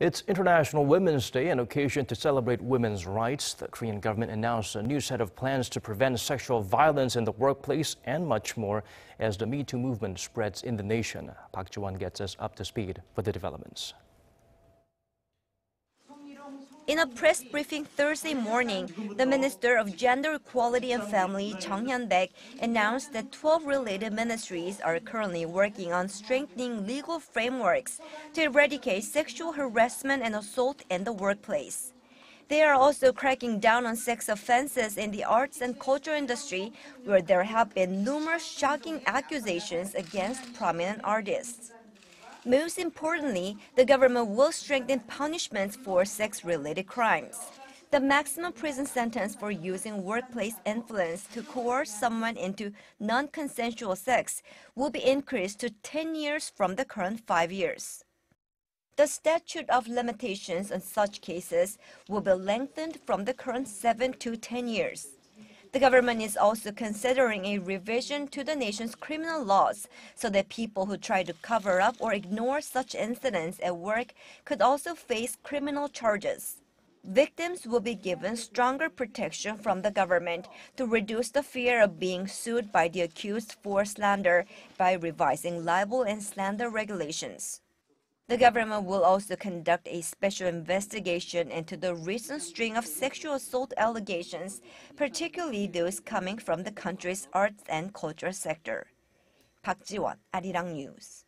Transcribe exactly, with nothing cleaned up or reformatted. It's International Women's Day, an occasion to celebrate women's rights. The Korean government announced a new set of plans to prevent sexual violence in the workplace and much more as the MeToo movement spreads in the nation. Park Ji-won gets us up to speed with the developments. In a press briefing Thursday morning, the Minister of Gender Equality and Family, Chung Hyun-back, announced that twelve related ministries are currently working on strengthening legal frameworks to eradicate sexual harassment and assault in the workplace. They are also cracking down on sex offenses in the arts and culture industry, where there have been numerous shocking accusations against prominent artists. Most importantly, the government will strengthen punishments for sex-related crimes. The maximum prison sentence for using workplace influence to coerce someone into non-consensual sex will be increased to ten years from the current five years. The statute of limitations on such cases will be lengthened from the current seven to ten years. The government is also considering a revision to the nation's criminal laws so that people who try to cover up or ignore such incidents at work could also face criminal charges. Victims will be given stronger protection from the government to reduce the fear of being sued by the accused for slander by revising libel and slander regulations. The government will also conduct a special investigation into the recent string of sexual assault allegations, particularly those coming from the country's arts and culture sector. Park Ji-won, Arirang News.